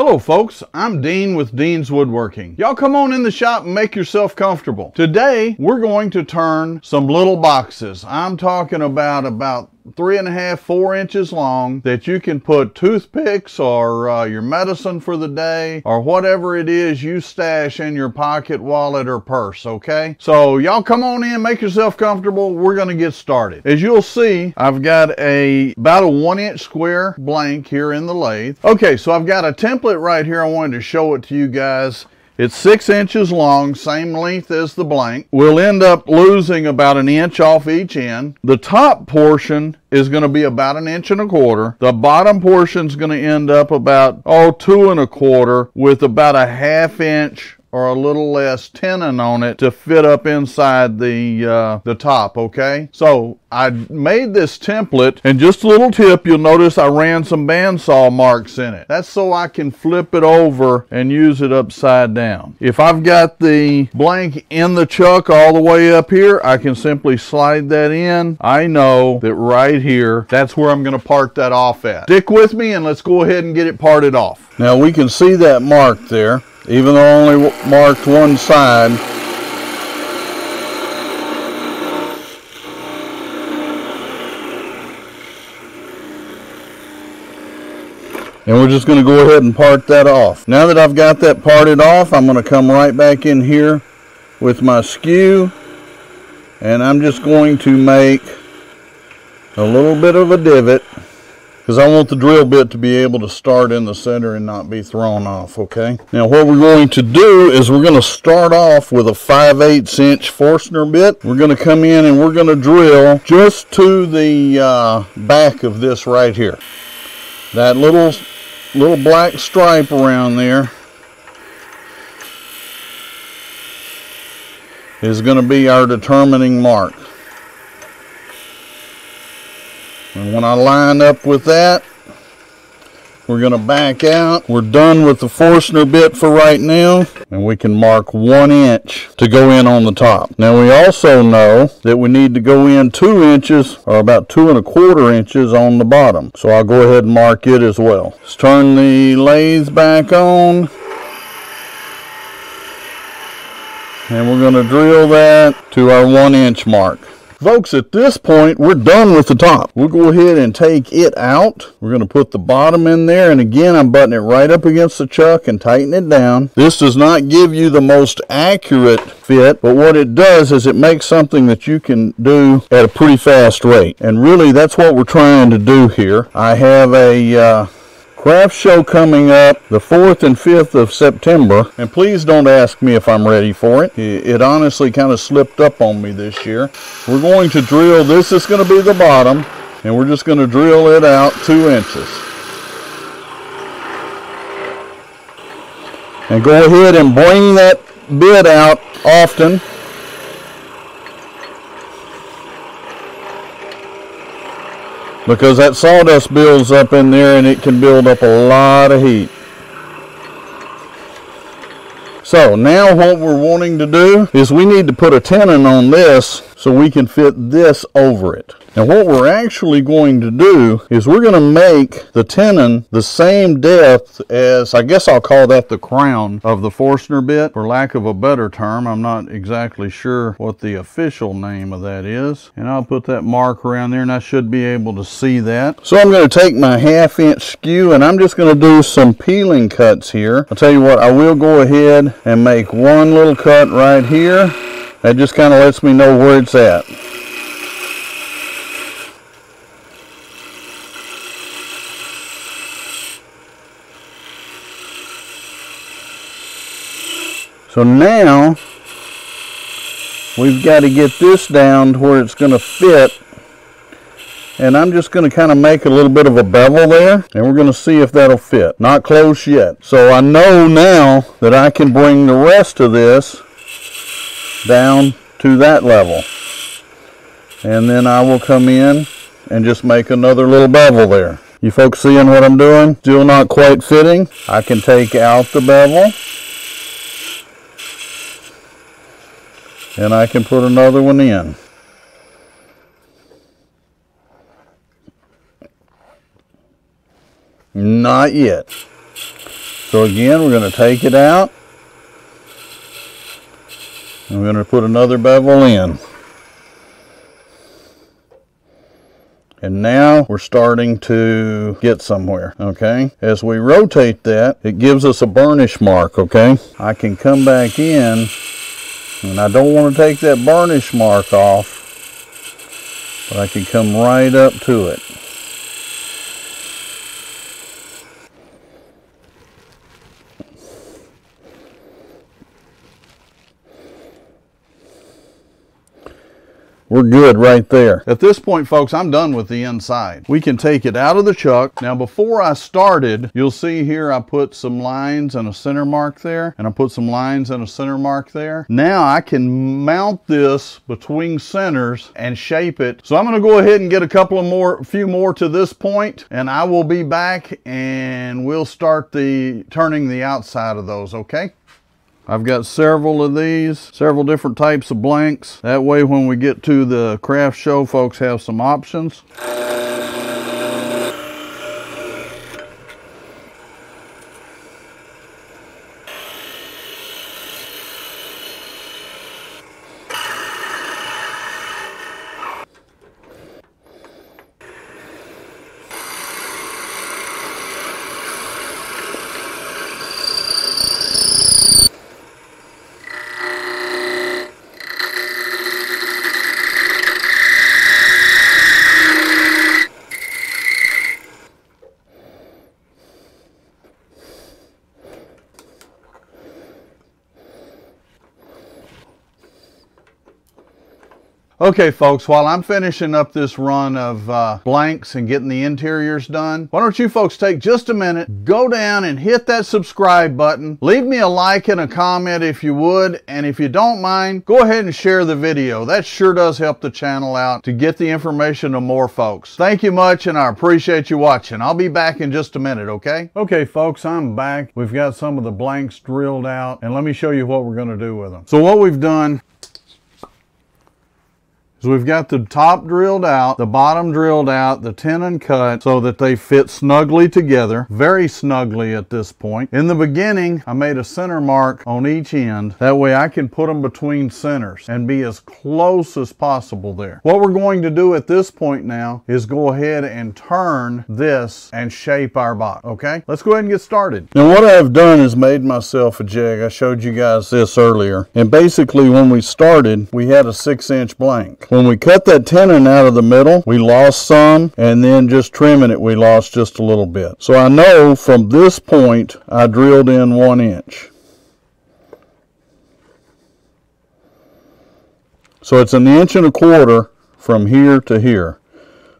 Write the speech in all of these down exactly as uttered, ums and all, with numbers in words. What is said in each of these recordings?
Hello folks, I'm Dean with Dean's Woodworking. Y'all come on in the shop and make yourself comfortable. Today, we're going to turn some little boxes. I'm talking about about three and a half, four inches long that you can put toothpicks or uh, your medicine for the day or whatever it is you stash in your pocket, wallet, or purse, okay? So y'all come on in, make yourself comfortable. We're gonna get started. As you'll see, I've got a about a one inch square blank here in the lathe. Okay, so I've got a template right here. I wanted to show it to you guys. It's six inches long, same length as the blank. We'll end up losing about an inch off each end. The top portion is going to be about an inch and a quarter. The bottom portion is going to end up about, oh, two and a quarter with about a half inch or a little less tenon on it to fit up inside the uh, the top, okay? So I made this template, and just a little tip, you'll notice I ran some bandsaw marks in it. That's so I can flip it over and use it upside down. If I've got the blank in the chuck all the way up here, I can simply slide that in. I know that right here, that's where I'm gonna part that off at. Stick with me and let's go ahead and get it parted off. Now we can see that mark there. Even though I only marked one side, and we're just going to go ahead and part that off. Now that I've got that parted off, I'm going to come right back in here with my skew, and I'm just going to make a little bit of a divot because I want the drill bit to be able to start in the center and not be thrown off, okay? Now what we're going to do is we're gonna start off with a five eighths inch Forstner bit. We're gonna come in and we're gonna drill just to the uh, back of this right here. That little, little black stripe around there is gonna be our determining mark. And when I line up with that, we're going to back out. We're done with the Forstner bit for right now, and we can mark one inch to go in on the top. Now we also know that we need to go in two inches, or about two and a quarter inches on the bottom. So I'll go ahead and mark it as well. Let's turn the lathe back on. And we're going to drill that to our one inch mark. Folks, at this point, we're done with the top. We'll go ahead and take it out. We're going to put the bottom in there, and again, I'm butting it right up against the chuck and tighten it down. This does not give you the most accurate fit, but what it does is it makes something that you can do at a pretty fast rate. And really, that's what we're trying to do here. I have a uh, craft show coming up the fourth and fifth of September, and please don't ask me if I'm ready for it. It honestly kind of slipped up on me this year. We're going to drill, this is going to be the bottom, and we're just going to drill it out two inches. And go ahead and bring that bit out often. Because that sawdust builds up in there and it can build up a lot of heat. So now what we're wanting to do is we need to put a tenon on this so we can fit this over it. Now what we're actually going to do is we're going to make the tenon the same depth as, I guess I'll call that the crown of the Forstner bit, for lack of a better term. I'm not exactly sure what the official name of that is. And I'll put that mark around there and I should be able to see that. So I'm going to take my half inch skew and I'm just going to do some peeling cuts here. I'll tell you what, I will go ahead and make one little cut right here. That just kind of lets me know where it's at. So now, we've got to get this down to where it's going to fit. And I'm just going to kind of make a little bit of a bevel there. And we're going to see if that'll fit. Not close yet. So I know now that I can bring the rest of this down to that level. And then I will come in and just make another little bevel there. You folks seeing what I'm doing? Still not quite fitting. I can take out the bevel. And I can put another one in. Not yet. So again, we're going to take it out, and we're going to put another bevel in. And now we're starting to get somewhere, okay? As we rotate that, it gives us a burnish mark, okay? I can come back in, and I don't want to take that burnish mark off, but I can come right up to it. We're good right there. At this point, folks, I'm done with the inside. We can take it out of the chuck. Now, before I started, you'll see here I put some lines and a center mark there, and I put some lines and a center mark there. Now I can mount this between centers and shape it. So I'm gonna go ahead and get a couple of more, few more to this point, and I will be back and we'll start the turning the outside of those, okay? I've got several of these, several different types of blanks. That way when we get to the craft show, folks have some options. Okay, folks, while I'm finishing up this run of uh, blanks and getting the interiors done, why don't you folks take just a minute, go down and hit that subscribe button, leave me a like and a comment if you would, and if you don't mind, go ahead and share the video. That sure does help the channel out to get the information to more folks. Thank you much, and I appreciate you watching. I'll be back in just a minute, okay? Okay, folks, I'm back. We've got some of the blanks drilled out, and let me show you what we're gonna do with them. So what we've done, so we've got the top drilled out, the bottom drilled out, the tenon cut so that they fit snugly together, very snugly at this point. In the beginning, I made a center mark on each end. That way I can put them between centers and be as close as possible there. What we're going to do at this point now is go ahead and turn this and shape our box, okay? Let's go ahead and get started. Now what I've done is made myself a jig. I showed you guys this earlier. And basically when we started, we had a six inch blank. When we cut that tenon out of the middle, we lost some, and then just trimming it, we lost just a little bit. So I know from this point, I drilled in one inch. So it's an inch and a quarter from here to here.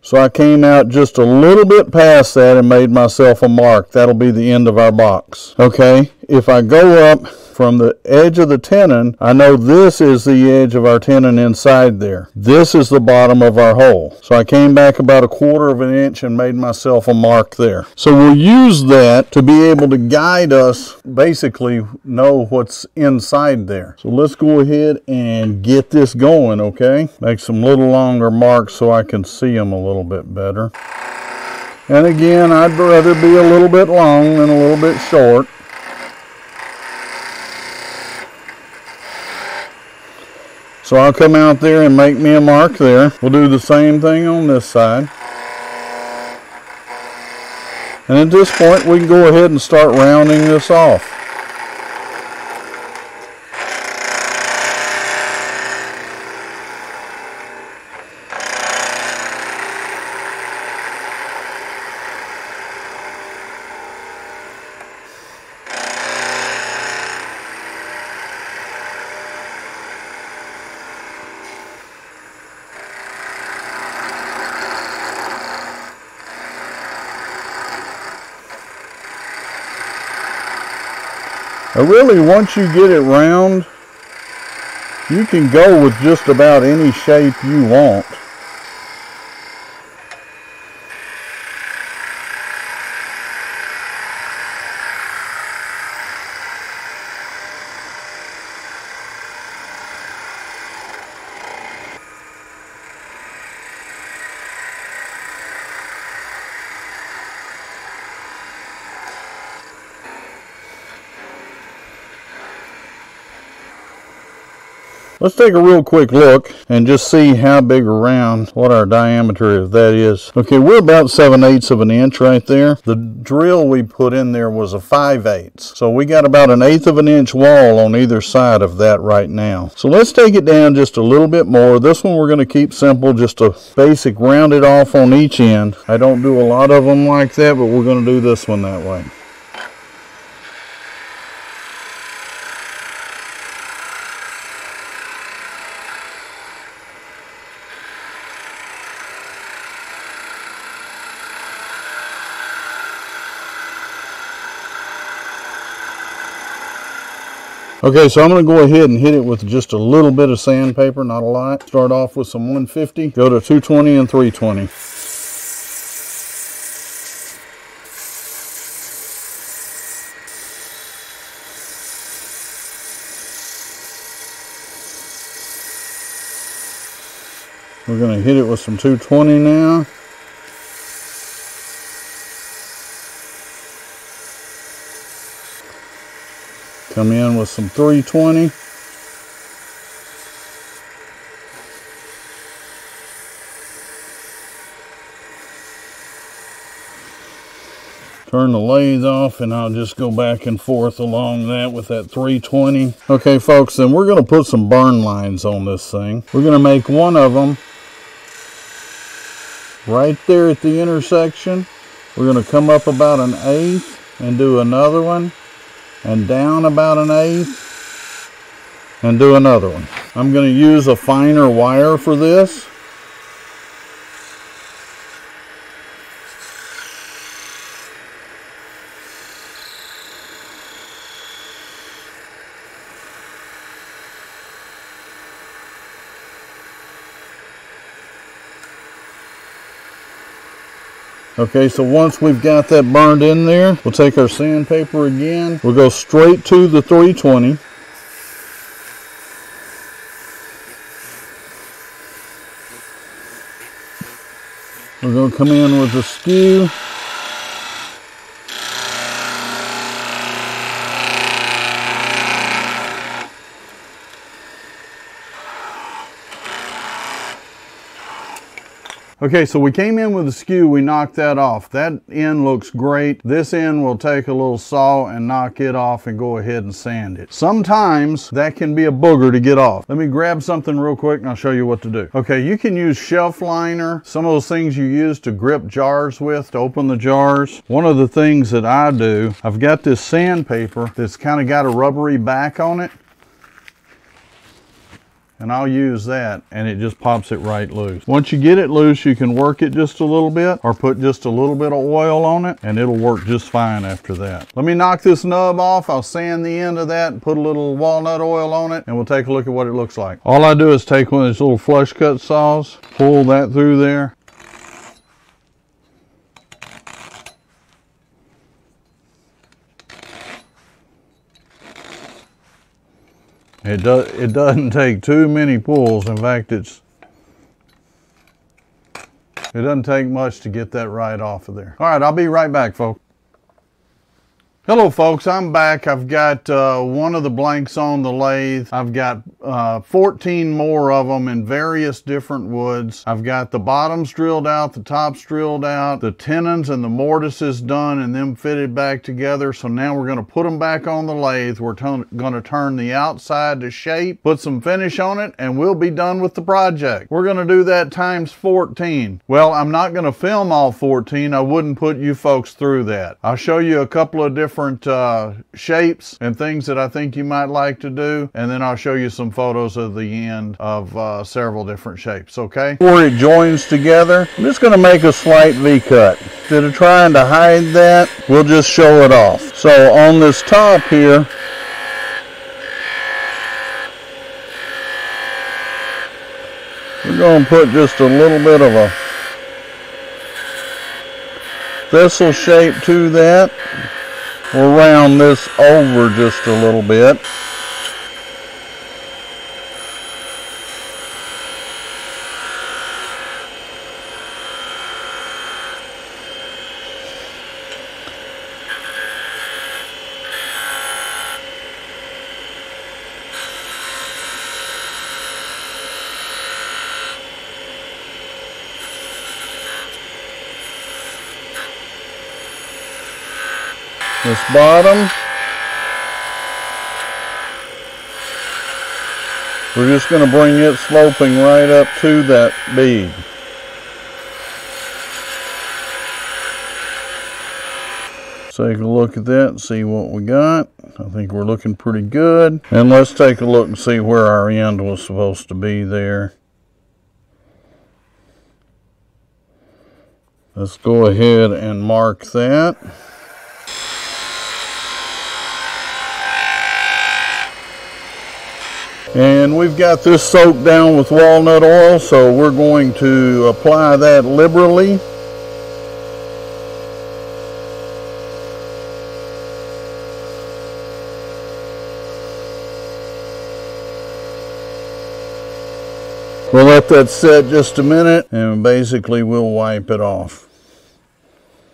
So I came out just a little bit past that and made myself a mark. That'll be the end of our box. Okay, if I go up from the edge of the tenon, I know this is the edge of our tenon inside there. This is the bottom of our hole. So I came back about a quarter of an inch and made myself a mark there. So we'll use that to be able to guide us, basically know what's inside there. So let's go ahead and get this going, okay? Make some little longer marks so I can see them a little bit better. And again, I'd rather be a little bit long than a little bit short. So I'll come out there and make me a mark there. We'll do the same thing on this side. And at this point, we can go ahead and start rounding this off. Really, once you get it round, you can go with just about any shape you want. Let's take a real quick look and just see how big around what our diameter of that is. Okay, we're about seven eighths of an inch right there. The drill we put in there was a five eighths. So we got about an eighth of an inch wall on either side of that right now. So let's take it down just a little bit more. This one we're going to keep simple, just a basic round it off on each end. I don't do a lot of them like that, but we're going to do this one that way. Okay, so I'm going to go ahead and hit it with just a little bit of sandpaper, not a lot. Start off with some one fifty, go to two twenty and three twenty. We're going to hit it with some two twenty now. Come in with some three twenty. Turn the lathe off and I'll just go back and forth along that with that three twenty. Okay folks, then we're going to put some burn lines on this thing. We're going to make one of them right there at the intersection. We're going to come up about an eighth and do another one, and down about an eighth and do another one. I'm going to use a finer wire for this. Okay, so once we've got that burned in there, we'll take our sandpaper again. We'll go straight to the three twenty. We're going to come in with a skew. Okay, so we came in with a skew, we knocked that off. That end looks great. This end will take a little saw and knock it off and go ahead and sand it. Sometimes that can be a booger to get off. Let me grab something real quick and I'll show you what to do. Okay, you can use shelf liner, some of those things you use to grip jars with, to open the jars. One of the things that I do, I've got this sandpaper that's kind of got a rubbery back on it, and I'll use that and it just pops it right loose. Once you get it loose, you can work it just a little bit or put just a little bit of oil on it and it'll work just fine after that. Let me knock this nub off. I'll sand the end of that and put a little walnut oil on it and we'll take a look at what it looks like. All I do is take one of these little flush cut saws, pull that through there. It, do, it doesn't take too many pulls. In fact, it's it doesn't take much to get that right off of there. All right, I'll be right back, folks. Hello, folks. I'm back. I've got uh, one of the blanks on the lathe. I've got uh, fourteen more of them in various different woods. I've got the bottoms drilled out, the tops drilled out, the tenons and the mortises done and them fitted back together. So now we're going to put them back on the lathe. We're going to turn the outside to shape, put some finish on it, and we'll be done with the project. We're going to do that times fourteen. Well, I'm not going to film all fourteen. I wouldn't put you folks through that. I'll show you a couple of different Different uh, shapes and things that I think you might like to do, and then I'll show you some photos of the end of uh, several different shapes. Okay, before it joins together, I'm just going to make a slight V-cut. Instead of trying to hide that, we'll just show it off. So on this top here, we're going to put just a little bit of a thistle shape to that. We'll round this over just a little bit. this bottom. We're just going to bring it sloping right up to that bead. Take a look at that and see what we got. I think we're looking pretty good. And let's take a look and see where our end was supposed to be there. Let's go ahead and mark that. And we've got this soaked down with walnut oil, so we're going to apply that liberally. We'll let that set just a minute, and basically we'll wipe it off.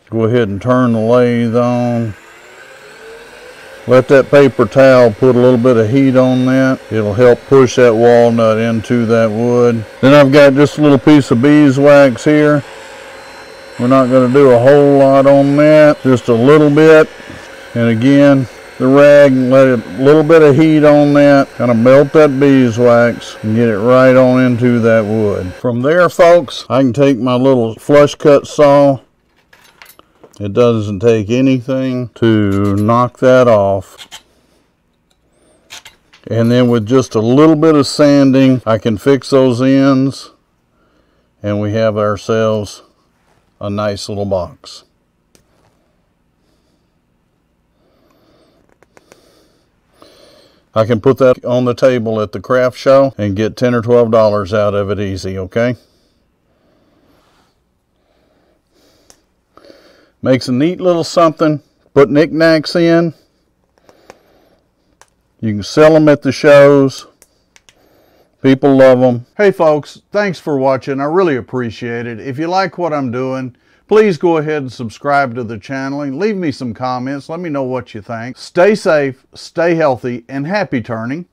Go ahead and turn the lathe on. Let that paper towel put a little bit of heat on that. It'll help push that walnut into that wood. Then I've got just a little piece of beeswax here. We're not going to do a whole lot on that, just a little bit. And again, the rag and let a little bit of heat on that, kind of melt that beeswax and get it right on into that wood. From there, folks, I can take my little flush cut saw. It doesn't take anything to knock that off. And then with just a little bit of sanding, I can fix those ends, and we have ourselves a nice little box. I can put that on the table at the craft show and get ten or twelve dollars out of it easy, okay? Makes a neat little something. Put knickknacks in. You can sell them at the shows. People love them. Hey folks, thanks for watching. I really appreciate it. If you like what I'm doing, please go ahead and subscribe to the channel and leave me some comments. Let me know what you think. Stay safe, stay healthy, and happy turning.